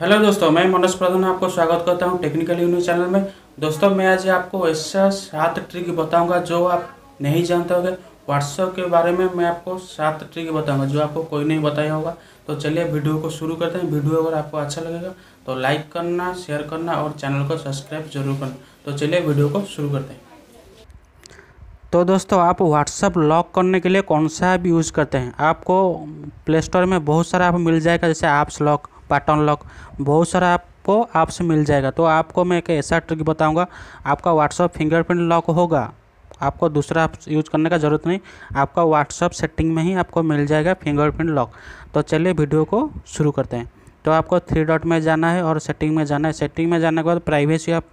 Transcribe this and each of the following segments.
Hello दोस्तों, मैं मनोज प्रधान आपको स्वागत करता हूं टेक्निकल यूनिक चैनल में। दोस्तों, मैं आज आपको ऐसा 7 ट्रिक बताऊंगा जो आप नहीं जानते होंगे। व्हाट्सएप के बारे में मैं आपको 7 ट्रिक बताऊंगा जो आपको कोई नहीं बताया होगा। तो चलिए वीडियो को शुरू करते हैं। वीडियो अगर आपको अच्छा लगेगा तो लाइक करना, शेयर करना और चैनल को सब्सक्राइब जरूर करना। तो चलिए वीडियो को शुरू करते हैं। तो दोस्तों, आप व्हाट्सएप लॉक करने के लिए कौन सा ऐप यूज़ करते हैं? आपको प्ले स्टोर में बहुत सारा ऐप मिल जाएगा, जैसे ऐप्स लॉक, पैटर्न लॉक, बहुत सारा आपको ऐप्स मिल जाएगा। तो आपको मैं एक ऐसा ट्रिक बताऊंगा, आपका व्हाट्सएप फिंगरप्रिंट लॉक होगा, आपको दूसरा ऐप यूज़ करने का ज़रूरत नहीं। आपका व्हाट्सएप सेटिंग में ही आपको मिल जाएगा फिंगरप्रिंट लॉक। तो चलिए वीडियो को शुरू करते हैं। तो आपको 3 डॉट में जाना है और सेटिंग में जाना है। सेटिंग में जाने के बाद प्राइवेसी, आप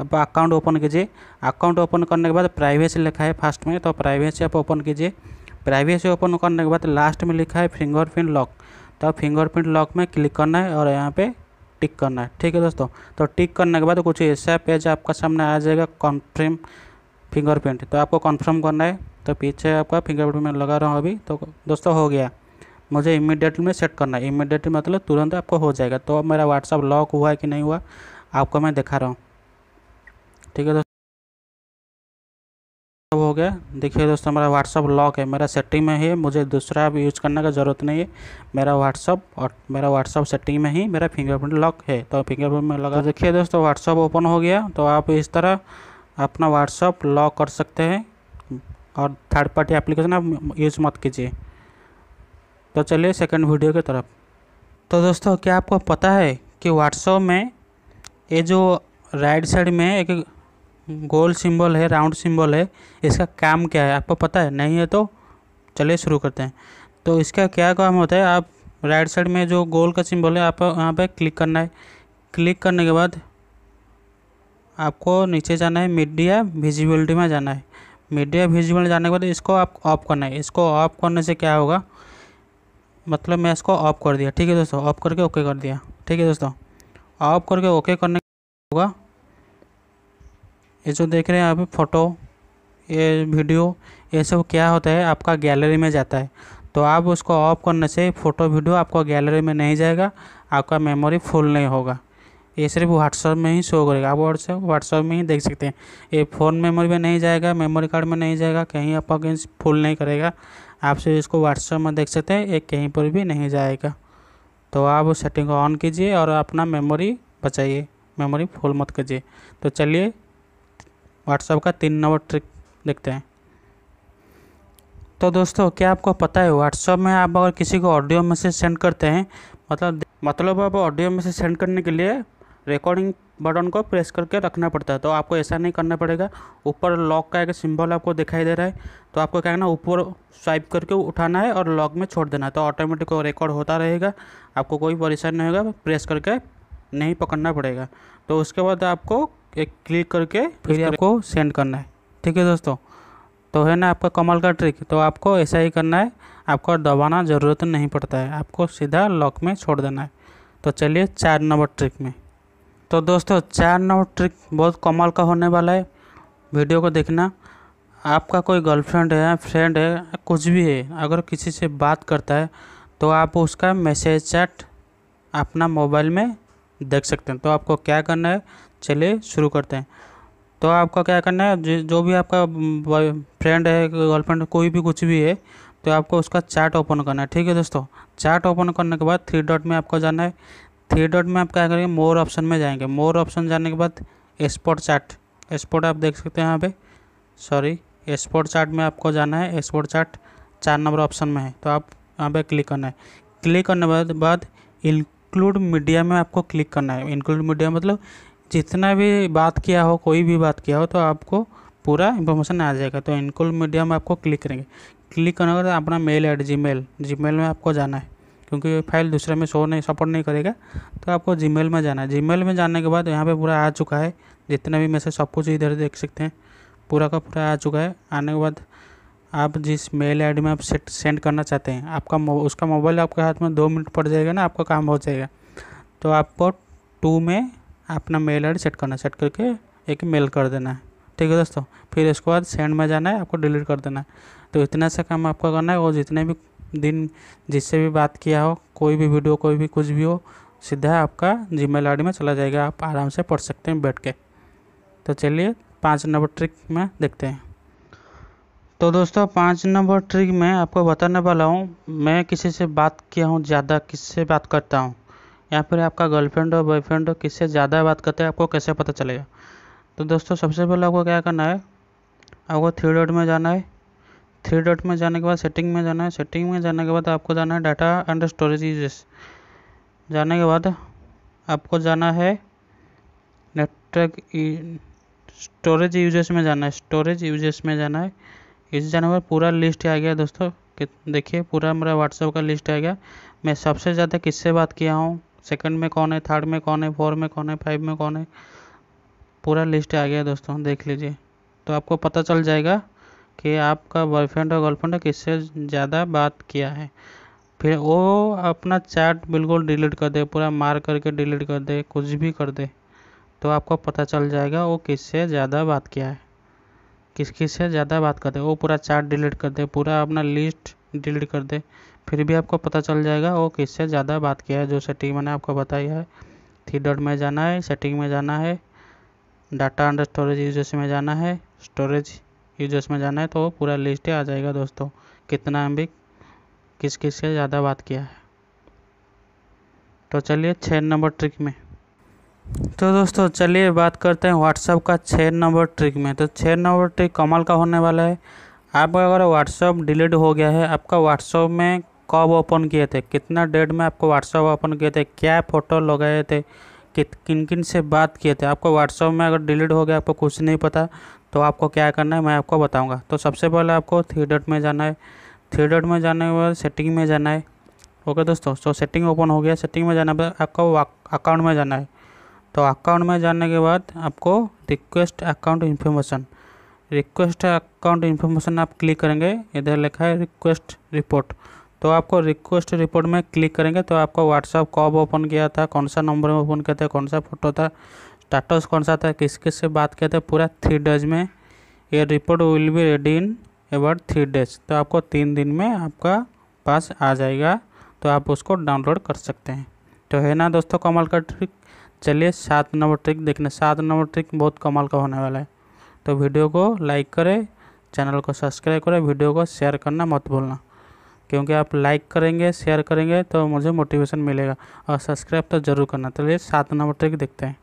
अब अकाउंट ओपन कीजिए। अकाउंट ओपन करने के बाद प्राइवेसी लिखा है फर्स्ट में, तो प्राइवेसी आप ओपन कीजिए। प्राइवेसी ओपन करने के बाद लास्ट में लिखा है फिंगरप्रिंट लॉक, तो आप फिंगरप्रिंट लॉक में क्लिक करना है और यहाँ पे टिक करना है। ठीक है दोस्तों, तो टिक करने के बाद कुछ ऐसा पेज आपका सामने आ जाएगा, कन्फर्म फिंगरप्रिंट। तो आपको कन्फर्म करना है। तो पीछे आपका फिंगरप्रिंट में लगा रहा हूँ अभी। तो दोस्तों हो गया, मुझे इमीडिएटली में सेट करना है। इमीडिएटली मतलब तुरंत आपको हो जाएगा। तो मेरा व्हाट्सएप लॉक हुआ है कि नहीं हुआ आपको मैं दिखा रहा हूँ। ठीक है दोस्तों, हो गया। देखिए दोस्तों, मेरा व्हाट्सअप लॉक है, मेरा सेटिंग में है, मुझे दूसरा ऐप यूज़ करने का ज़रूरत नहीं है। मेरा व्हाट्सअप सेटिंग में ही मेरा फिंगरप्रिंट लॉक है। तो फिंगरप्रिंट में लगा। देखिए दोस्तों, व्हाट्सअप ओपन हो गया। तो आप इस तरह अपना व्हाट्सअप लॉक कर सकते हैं और थर्ड पार्टी एप्लीकेशन आप यूज़ मत कीजिए। तो चलिए सेकेंड वीडियो की तरफ। तो दोस्तों, क्या आपको पता है कि व्हाट्सअप में ये जो राइट साइड में एक गोल सिंबल है, राउंड सिंबल है, इसका काम क्या है? आपको पता है? नहीं है तो चलिए शुरू करते हैं। तो इसका क्या काम होता है, आप राइट साइड में जो गोल का सिंबल है आपको यहाँ पे क्लिक करना है। क्लिक करने के बाद आपको नीचे जाना है, मीडिया विजिबिलिटी में जाना है। मीडिया विजिबिलिटी जाने के बाद इसको आप ऑफ करना है। इसको ऑफ करने से क्या होगा, मतलब मैं इसको ऑफ कर दिया। ठीक है दोस्तों, ऑफ करके ओके कर दिया। ठीक है दोस्तों, ऑफ करके ओके करने होगा। ये जो देख रहे हैं आप फोटो, ये वीडियो, ये सब क्या होता है, आपका गैलरी में जाता है। तो आप उसको ऑफ करने से फ़ोटो वीडियो आपका गैलरी में नहीं जाएगा, आपका मेमोरी फुल नहीं होगा। ये सिर्फ व्हाट्सएप में ही शो करेगा। आप व्हाट्सएप में ही देख सकते हैं। ये फ़ोन मेमोरी में नहीं जाएगा, मेमोरी कार्ड में नहीं जाएगा, कहीं आपका कहीं फुल नहीं करेगा। आप सिर्फ इसको व्हाट्सएप में देख सकते हैं, ये कहीं पर भी नहीं जाएगा। तो आप उस सेटिंग को ऑन कीजिए और अपना मेमोरी बचाइए, मेमोरी फुल मत कीजिए। तो चलिए व्हाट्सएप का 3 नंबर ट्रिक देखते हैं। तो दोस्तों, क्या आपको पता है व्हाट्सएप में आप अगर किसी को ऑडियो मैसेज सेंड करते हैं, मतलब आप ऑडियो मैसेज सेंड करने के लिए रिकॉर्डिंग बटन को प्रेस करके रखना पड़ता है। तो आपको ऐसा नहीं करना पड़ेगा। ऊपर लॉक का एक सिंबल आपको दिखाई दे रहा है, तो आपको क्या करना, ऊपर स्वाइप करके उठाना है और लॉक में छोड़ देना है। तो ऑटोमेटिक रिकॉर्ड होता रहेगा, आपको कोई परेशानी नहीं होगा, प्रेस करके नहीं पकड़ना पड़ेगा। तो उसके बाद आपको एक क्लिक करके फिर आपको सेंड करना है। ठीक है दोस्तों, तो है ना आपका कमाल का ट्रिक। तो आपको ऐसा ही करना है, आपको दबाना ज़रूरत नहीं पड़ता है, आपको सीधा लॉक में छोड़ देना है। तो चलिए 4 नंबर ट्रिक में। तो दोस्तों, 4 नंबर ट्रिक बहुत कमाल का होने वाला है। वीडियो को देखना। आपका कोई गर्लफ्रेंड है, फ्रेंड है, कुछ भी है, अगर किसी से बात करता है तो आप उसका मैसेज चैट अपना मोबाइल में देख सकते हैं। तो आपको क्या करना है, चलिए शुरू करते हैं। तो आपको क्या करना है, जो भी आपका फ्रेंड है, गर्लफ्रेंड, कोई भी कुछ भी है, तो आपको उसका चैट ओपन करना है। ठीक है दोस्तों, चैट ओपन करने के बाद 3 डॉट में आपको जाना है। 3 डॉट में आप क्या करेंगे, मोर ऑप्शन में जाएंगे। मोर ऑप्शन जाने के बाद एक्सपोर्ट चार्ट, एक्सपोर्ट आप देख सकते हैं यहाँ पे, सॉरी एक्सपोर्ट चार्ट में आपको जाना है। एक्सपोर्ट चार्ट 4 नंबर ऑप्शन में है, तो आप यहाँ पर क्लिक करना है। क्लिक करने के बाद इंक्लूड मीडिया में आपको क्लिक करना है। इंक्लूड मीडिया मतलब जितना भी बात किया हो, कोई भी बात किया हो, तो आपको पूरा इन्फॉर्मेशन आ जाएगा। तो इंक्लूड मीडिया में आपको क्लिक करेंगे। क्लिक करने के बाद अपना मेल एड जीमेल में आपको जाना है, क्योंकि फाइल दूसरे में शो नहीं, सपोर्ट नहीं करेगा। तो आपको जीमेल में जाना है। जीमेल में जाने के बाद यहाँ पे पूरा आ चुका है, जितना भी मैसेज सब कुछ इधर देख सकते हैं, पूरा का पूरा आ चुका है। आने के बाद आप जिस मेल आई डी में आप सेंड करना चाहते हैं, आपका उसका मोबाइल आपके हाथ में 2 मिनट पड़ जाएगा ना, आपका काम हो जाएगा। तो आपको 2 में अपना मेल आई डी सेट करना है, सेट करके एक मेल कर देना है। ठीक है दोस्तों, फिर उसके बाद सेंड में जाना है, आपको डिलीट कर देना है। तो इतना सा काम आपको करना है। और जितने भी दिन जिससे भी बात किया हो, कोई भी वीडियो, कोई भी कुछ भी हो, सीधा आपका जीमेल आईडी में चला जाएगा, आप आराम से पढ़ सकते हैं बैठ के। तो चलिए 5 नंबर ट्रिक में देखते हैं। तो दोस्तों 5 नंबर ट्रिक में आपको बताने वाला हूँ, मैं किसी से बात किया हूँ ज़्यादा, किससे बात करता हूँ, या फिर आपका गर्लफ्रेंड हो बॉयफ्रेंड हो, किससे ज़्यादा बात करते हैं आपको कैसे पता चलेगा। तो दोस्तों सबसे पहले आपको क्या करना है, आपको 3 डॉट में जाना है। 3 डॉट में जाने के बाद सेटिंग में जाना है। सेटिंग में जाने के बाद आपको जाना है डाटा एंड स्टोरेज यूजेस। जाने के बाद आपको जाना है नेटवर्क स्टोरेज यूजेस में जाना है। स्टोरेज यूजेस में जाना है। इस जाने पर पूरा लिस्ट आ गया दोस्तों, देखिए पूरा मेरा व्हाट्सएप का लिस्ट आ गया। मैं सबसे ज़्यादा किससे बात किया हूँ, सेकंड में कौन है, थर्ड में कौन है, फोर्थ में कौन है, फाइव में कौन है, पूरा लिस्ट आ गया दोस्तों, देख लीजिए। तो आपको पता चल जाएगा कि आपका बॉयफ्रेंड और गर्लफ्रेंड किससे ज़्यादा बात किया है। फिर वो अपना चैट बिल्कुल डिलीट कर दे, पूरा मार करके डिलीट कर दे, कुछ भी कर दे, तो आपको पता चल जाएगा वो किससे ज़्यादा बात किया है, किस किस से ज़्यादा बात कर दे। वो पूरा चैट डिलीट कर दे, पूरा अपना लिस्ट डिलीट कर दे, फिर भी आपको पता चल जाएगा वो किससे ज़्यादा बात किया है। जो सेटिंग मैंने आपको बताई है, 3 डॉट में जाना है, सेटिंग में जाना है, डाटा अंडर स्टोरेज यूजर्स में जाना है, स्टोरेज यूजर्स में जाना है, तो पूरा लिस्ट आ जाएगा दोस्तों, कितना एमबी किस किस से ज़्यादा बात किया है। तो चलिए 6 नंबर ट्रिक में। तो दोस्तों चलिए बात करते हैं व्हाट्सएप का 6 नंबर ट्रिक में। तो 6 नंबर ट्रिक कमाल का होने वाला है। आपका अगर व्हाट्सएप डिलीट हो गया है, आपका व्हाट्सएप में कब ओपन किए थे, कितना डेट में आपको व्हाट्सएप ओपन किए थे, क्या फ़ोटो लगाए थे, किन किन से बात किए थे, आपको व्हाट्सएप में अगर डिलीट हो गया, आपको कुछ नहीं पता, तो आपको क्या करना है मैं आपको बताऊँगा। तो सबसे पहले आपको 3 डॉट में जाना है। 3 डॉट में जाने के बाद सेटिंग में जाना है। ओके दोस्तों, तो सेटिंग ओपन हो गया। सेटिंग में जाने पर आपको अकाउंट में जाना है। तो अकाउंट में जाने के बाद आपको request account information, request account information आप क्लिक करेंगे, इधर लिखा है रिक्वेस्ट रिपोर्ट, तो आपको रिक्वेस्ट रिपोर्ट में क्लिक करेंगे तो आपको व्हाट्सएप कब ओपन किया था, कौन सा नंबर में ओपन किया था, कौन सा फोटो था, स्टेटस कौन सा था, किस किस से बात किया था, पूरा 3 डेज में। ये report will be ready in about 3 days, तो आपको 3 दिन में आपका पास आ जाएगा, तो आप उसको डाउनलोड कर सकते हैं। तो है ना दोस्तों कमाल का ट्रिक। चलिए 7 नंबर ट्रिक देखने। 7 नंबर ट्रिक बहुत कमाल का होने वाला है। तो वीडियो को लाइक करें, चैनल को सब्सक्राइब करें, वीडियो को शेयर करना मत भूलना, क्योंकि आप लाइक करेंगे शेयर करेंगे तो मुझे मोटिवेशन मिलेगा, और सब्सक्राइब तो ज़रूर करना। चलिए 7 नंबर ट्रिक देखते हैं।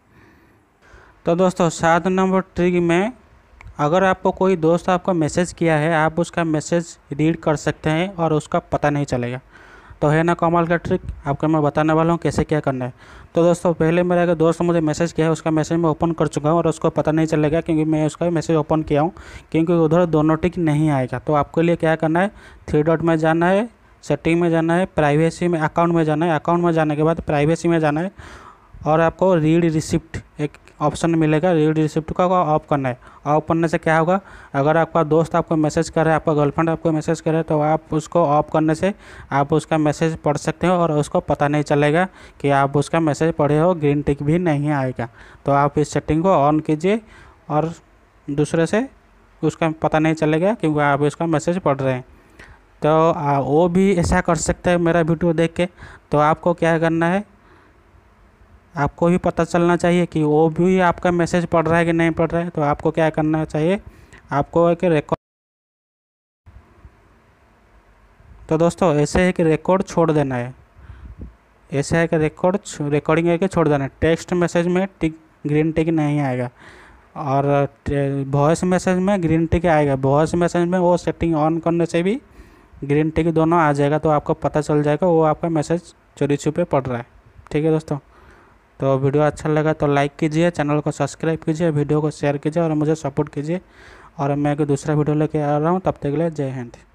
तो दोस्तों 7 नंबर ट्रिक में अगर आपको कोई दोस्त आपका मैसेज किया है, आप उसका मैसेज रीड कर सकते हैं और उसका पता नहीं चलेगा। तो है ना कमाल का ट्रिक, आपको मैं बताने वाला हूँ कैसे क्या करना है। तो दोस्तों पहले मेरा एक दोस्त मुझे मैसेज किया है, उसका मैसेज मैं ओपन कर चुका हूँ और उसको पता नहीं चलेगा क्योंकि मैं उसका मैसेज ओपन किया हूँ, क्योंकि उधर दोनों टिक नहीं आएगा। तो आपके लिए क्या करना है, 3 डॉट में जाना है, सेटिंग में जाना है, प्राइवेसी में अकाउंट में जाना है, अकाउंट में जाने के बाद प्राइवेसी में जाना है, और आपको रीड रिसिप्ट एक ऑप्शन मिलेगा, रीड रिसिप्ट का ऑफ करना है। ऑफ करने से क्या होगा, अगर आपका दोस्त आपको मैसेज कर रहा है, आपका गर्लफ्रेंड आपको मैसेज कर रहा है, तो आप उसको ऑफ करने से आप उसका मैसेज पढ़ सकते हो और उसको पता नहीं चलेगा कि आप उसका मैसेज पढ़े हो, ग्रीन टिक भी नहीं आएगा। तो आप इस सेटिंग को ऑन कीजिए और दूसरे से उसका पता नहीं चलेगा क्योंकि आप उसका मैसेज पढ़ रहे हैं। तो वो भी ऐसा कर सकता है मेरा वीडियो देख के। तो आपको क्या करना है, आपको भी पता चलना चाहिए कि वो भी आपका मैसेज पढ़ रहा है कि नहीं पढ़ रहा है। तो आपको क्या करना चाहिए, आपको एक रिकॉर्ड, तो दोस्तों ऐसे एक रिकॉर्ड छोड़ देना है, ऐसे एक रिकॉर्डिंग करके छोड़ देना है। टेक्स्ट मैसेज में टिक ग्रीन टिक नहीं आएगा और वॉइस मैसेज में ग्रीन टिक आएगा। वॉइस मैसेज में वो सेटिंग ऑन करने से भी ग्रीन टिक दोनों आ जाएगा, तो आपको पता चल जाएगा वो आपका मैसेज चोरी छुपे पढ़ रहा है। ठीक है दोस्तों, तो वीडियो अच्छा लगा तो लाइक कीजिए, चैनल को सब्सक्राइब कीजिए, वीडियो को शेयर कीजिए और मुझे सपोर्ट कीजिए, और मैं एक दूसरा वीडियो लेके आ रहा हूँ। तब तक के लिए जय हिंद।